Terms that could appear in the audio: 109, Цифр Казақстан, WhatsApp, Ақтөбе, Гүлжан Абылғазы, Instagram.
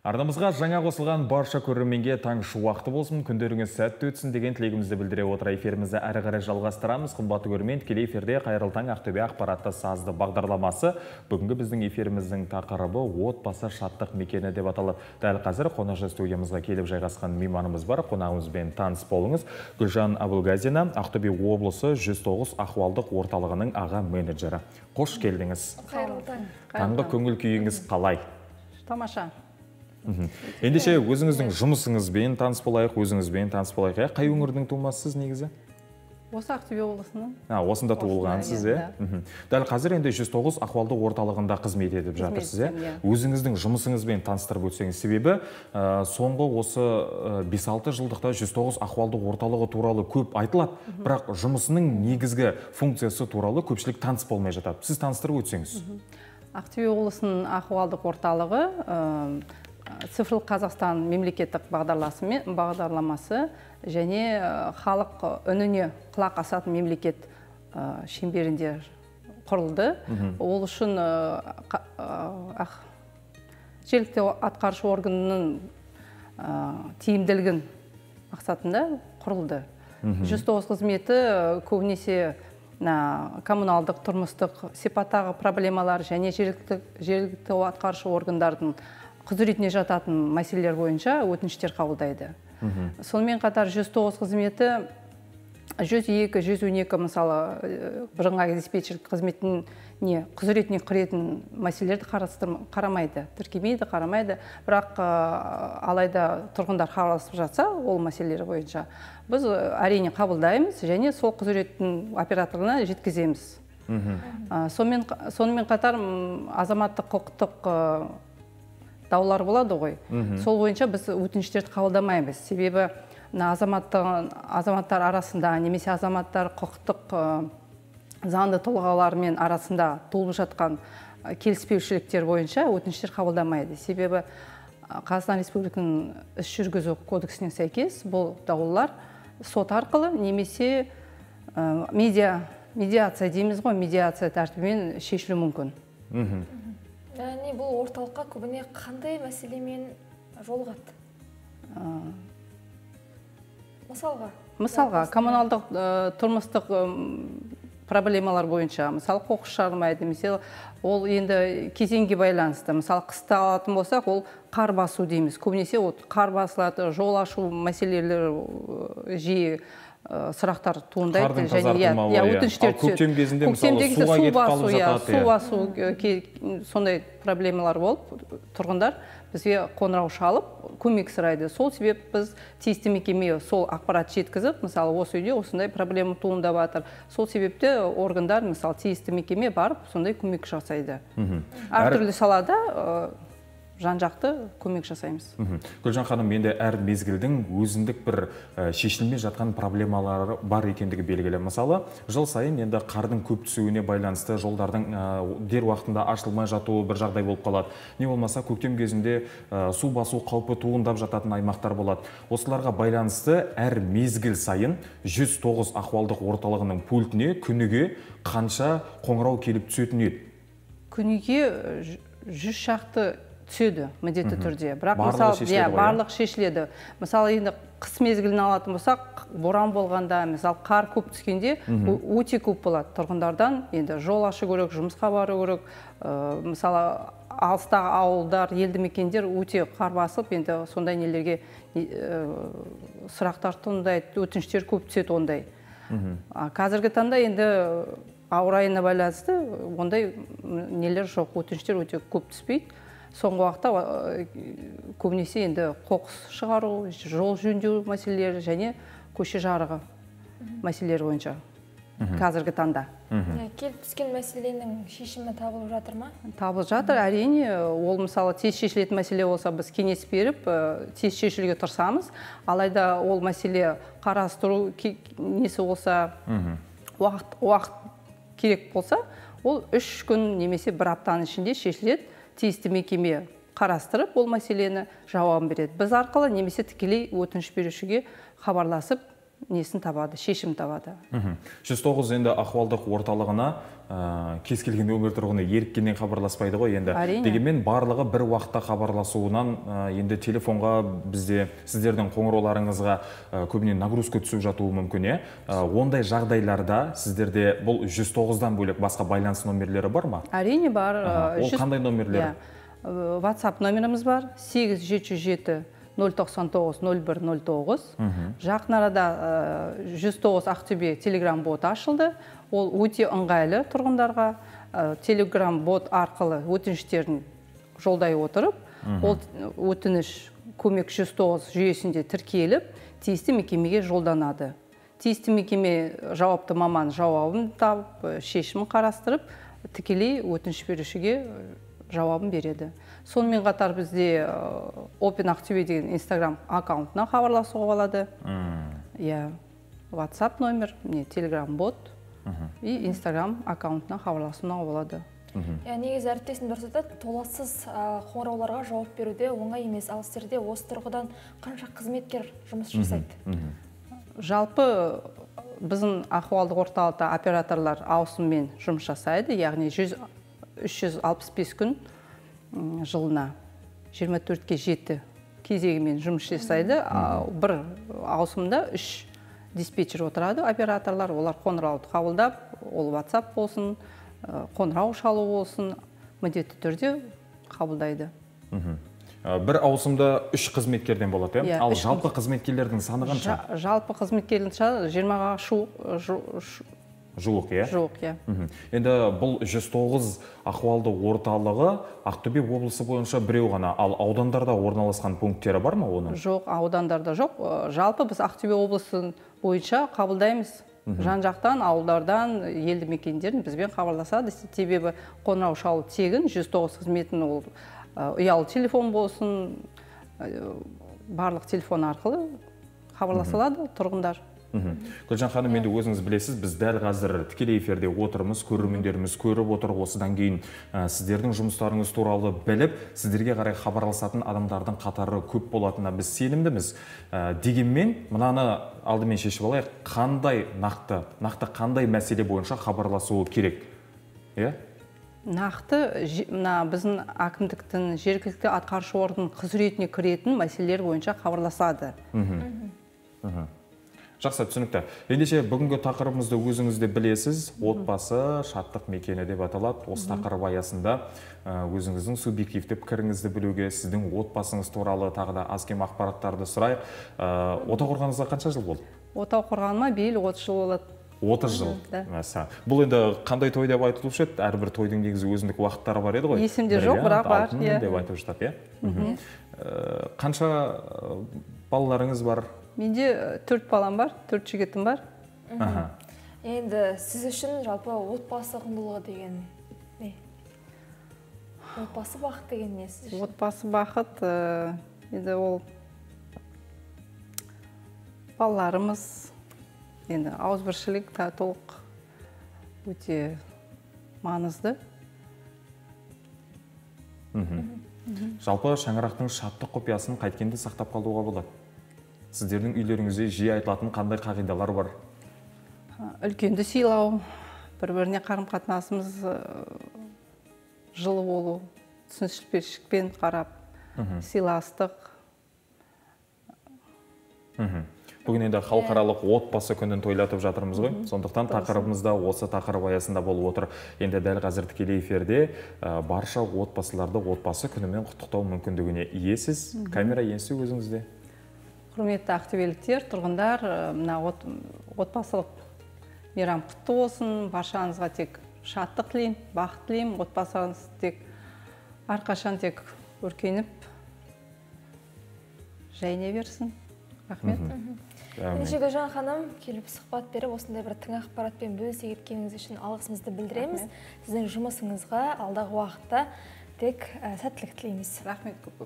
Ардамызға жаңа қосылған барша көрерменге таңғы уақыты болсын, күндеріңіз сәтті өтсін деген тілегімізді білдіре отыра эфирімізді әрі қарай жалғастырамыз. Қымбатты көрермен, тікелей эфирде қайырлы таң Ақтөбе ақпаратты сазды бағдарламасы. Бүгінгі біздің эфиріміздің тақырыбы отбасы шаттық мекені деп аталып. Дәл қазір қонақ студиямызға келіп жайғасқан мейманымыз бар. Қонағымызбен таныс болыңыз. Гүлжан Абылғазы, Ақтөбе облысы 109 ахуалдық орталығының аға менеджері. Қош келдіңіз. Қайырлы таң. Таңғы көңіл күйіңіз қалай? Тамаша. Ендеше өзіңіздің жұмысыңызбен таныс болайық, Қай өңірдің тумасысыз негізі? Осы Ақтөбе облысының. Осында туылғансыз, е? Дәл қазір енді 109 ахуалды орталығында қызмет етіп жатырсыз, е? Өзіңіздің жұмысыңызбен таныстырып өтсеңіз, себебі соңғы осы 5-6 жылдықта 109 ахуалды орталығы туралы көп айтылады, бірақ жұмысының негізгі функциясы туралы көпшілік таныс болмай жатады. Сіз таныстырып өтсеңіз. Ақтөбе облысының ахуалдық орталығы Цифр Казақстан мемлекеттік бағдарламасы және халық үніне құлақ асатын мемлекет шеңберінде құрылды. Ол үшін жергілікті атқарушы органның тиімділігін мақсатында құрылды. 109 қызметі көбінесе коммуналдық, тұрмыстық, сипаттағы проблемалар және жергілікті атқарушы органдардың құзыретіне жататын мәселелер бойынша өтініштер қабылдайды. Сонымен қатар 109 қызметі 102-112 мысалы бірыңғай диспетчерлік қызметіне құзыретіне кіретін мәселелерді қарамайды. Бірақ алайда тұрғындар хабарласып жатса, ол мәселелер бойынша біз әрине қабылдаймыз және сол құзыреттің операторына жеткіземіз. Сонымен қатар азаматтық құқықтық даулар болады ғой. Сол бойынша біз өтініштерді қабылдамаймыз. Себебі азаматтар арасында немесе азаматтар құқықтық заңды тұлғалармен арасында толып жатқан келіспеушіліктер бойынша өтініштер қабылдамайды. Себебі Қазақстан Республикасының іс жүргізу кодексіне сәйкес бұл даулар сот арқылы немесе медиация дейміз ғой, медиация тәртібімен шешілу мүмкін. Яғни бұл орталыққа көбіне қандай мәселемен жолығады? Мысалға, коммуналдық тұрмыстық проблемалар бойынша, мысалы қоқыс шығармайды, мысалы ол енді кезеңге байланысты, мысалы қысты алатын болсақ, ол қар басу дейміз. Көбінесе қар басылады, жол ашу мәселелері жиі сұрақтар туындайды және өтініштер түседі. Көктем кезінде мысалы суға кетіп қалып жатады. Су басу сондай проблемалар болып, тұрғындар бізге қоңырау шалып, көмек сұрайды. Сол себеп біз тиісті мекемеге сол ақпарат жеткізіп, мысалы осы үйде осындай проблема туындап жатыр. Сол себепте органдар мысалы тиісті мекемеге барып, сондай көмек жасайды. Әртүрлі салада жан-жақты көмек жасаймыз. Гүлжан ханым, енді әр мезгілдің өзіндік бір шешілмей жатқан проблемалары бар екендігі белгілі. Мысалы, жыл сайын енді қардың көп түсуіне байланысты жолдардың дер уақытында ашылмай жатуы бір жағдай болып қалады. Не болмаса, көктем кезінде су басу қаупі туындап жататын аймақтар болады. Осыларға байланысты әр мезгіл сайын 109 ахуалдық орталығының пультіне күніге қанша қоңырау келіп түсетін еді? Күніге 100 шақты түседі міндетті түрде. Бірақ барлық шешіледі. Мысалы, енді қыс мезгілін алатын болсақ, боран болғанда, мысалы, қар көп түскенде өте көп болады тұрғындардан. Енді жол ашу керек, жұмысқа бару керек. Мысалы, алыстағы ауылдар, елді мекендер өте қар басып, енді сондай нелерге сұрақтар туындайды, өтініштер көп түседі ондай. Қазіргі таңда енді ауа райына байланысты ондай нелер жоқ, өтініштер өте көп түспейді. Соңғы уақытта көбінесе енді қоқыс шығару, жол жөндеу мәселелері және көше жарығы мәселелері бойынша қазіргі таңда. Келіп түскен мәселенің шешімі табылып жатыр ма? Табылып жатыр, әрине. Ол мысалы тез шешілетін мәселе болса, біз кеңес беріп, тез шешілуге тырысамыз. Алайда ол мәселе қарастыру несі болса, уақыт керек болса, ол 3 күн немесе 1 аптаның ішінде шешіледі. Тиісті мекеме қарастырып, ол мәселені жауабын береді. Біз арқылы немесе тікелей өтініш берушіге хабарласып, шешім табады. 109 енді ахуалдық орталығына кез келген өңір тұрғыны еріккеннен хабарласпайды ғой енді. Дегенмен барлығы бір уақытта хабарласуынан енді телефонға бізде сіздердің қоңырауларыңызға көбіне нагрузка түсіп жатуы мүмкін. Ондай жағдайларда сіздерде бұл 109-дан бөлек басқа байланыс номерлері бар ма? Әрине бар. Ол қандай номерлері? WhatsApp номеріміз бар. 8777-099-0109. Жақын арада 109 Ақтөбе телеграм боты ашылды. Ол өте ыңғайлы тұрғындарға телеграм бот арқылы өтініштерін жолдай отырып, ол өтініш көмек 109 жүйесінде тіркеліп, тиісті мекемеге жолданады. Тиісті мекеме жауапты маман жауабын тауып, шешімін қарастырып, тікелей өтініш берушіге жауабын береді. Сонымен қатар бізде Open Ақтөбе деген Instagram аккаунтына хабарласуға болады. WhatsApp номер, Telegram бот и Instagram аккаунтына хабарласуына болады. Негіз әріптесін дұрсыда толассыз қоңырауларға жауап беруде оңай емес. Ал сіздерде осы тұрғыдан қанша қызметкер жұмыс жасайды? Жалпы біздің ахуалдық орталықта операторлар ауысыммен жұмыс жасайды, яғни 365 күн жылына 24-ке 7 кезегімен жұмыс жасайды. Бір ауысымда 3 диспетчер отырады операторлар. Олар қоңырауды қабылдап, ол WhatsApp болсын, қоңырау шалу болсын, міндетті түрде қабылдайды. Бір ауысымда 3 қызметкерден болады. Ал жалпы қызметкерлердің саны қанша? Жалпы қызметкерлердің саны 20-ға жуық. Енді бұл 109 ахуалды орталығы Ақтөбе облысы бойынша біреу ғана. Ал аудандарда орналасқан пункттері бар ма оның? Жоқ, аудандарда жоқ. Жалпы біз Ақтөбе облысын бойынша қабылдаймыз. Жан-жақтан, ауылдардан, елді мекендерін бізбен хабарласады. Себебі қоңырау шалу тегін, 109 қызметін ол ұялы телефон болсын, барлық телефон арқылы хабарласылады тұрғындар. Гүлжан ханым, енді өзіңіз білесіз, біз дәл қазір тікелей эфирде отырмыз, көрермендеріміз көріп отыр. Осыдан кейін сіздердің жұмыстарыңыз туралы біліп, сіздерге қарай хабарласатын адамдардың қатары көп болатынына біз сенімдіміз. Дегенмен, мынаны алдымен шешіп алайық, қандай нақты қандай мәселе бойынша хабарласуы керек? Нақты біздің әкімдіктің жергілікті атқарушы органның құзыретіне кіретін мәселелер бойынша хабарласады. Жақсы, түсінікті. Ендеше бүгінгі тақырыбымызды өзіңізде білесіз, отбасы шаттық мекені деп аталады. Осы тақырып аясында өзіңіздің субъективті пікіріңізді білуге, сіздің отбасыңыз туралы тағы да аз-кем ақпараттарды сұрайық. Ота құрғаныңызға қанша жыл болды? Ота құрғаныма биыл 30 жыл болады. 30 жыл. Бұл енді қандай той деп айтылып шет, әрбір тойдың негізі өзіндік уақыттары бар еді ғой. Есімде жоқ, бірақ бар. Деп айтып жатып, қанша балаларыңыз бар? Менде 4 балам бар, 4 жігітім бар. Енді сіз үшін жалпы отбасы құндылығы деген не? Отбасы бақыт деген не сіз үшін? Отбасы бақыт, енді ол балаларымыз, енді ауызбіршілік толық өте маңызды. Жалпы шаңырақтың шаттық құпиясын қайткенде сақтап қалуға болады. Сіздердің үйлеріңізде жиі айтылатын қандай қағидалар бар? Үлкенді сыйлау, бір-біріне қарым-қатынасымыз жылы болу, түсіністікпен қарап, сыйластық. Бүгін енді халықаралық отбасы күнін тойлатып жатырмыз ғой. Сондықтан тақырыбымызда осы тақырып аясында болып отыр. Енді дәл қазір тікелей эфирде барша отбасыларды отбасы күнімен құттықтау мүмкіндігіне иесіз. Камера енсі өзіңізде. Құрметті ақтөбеліктер, тұрғындар, отбасылық мейрам құтты болсын. Баршаңызға тек шаттық тілеймін, бақыт тілеймін. Отбасыңыз тек әрқашан тек өркеніп жайнай берсін. Рахмет. Ендеше Гүлжан ханым, келіп сұхбат беріп, осындай бір тың ақпаратпен бөлісе кеткеніңіз үшін алғысымызды білдіреміз. Сіздің жұмысыңызға алдағы уақытта тек сәттілік тілейміз. Рахмет көп.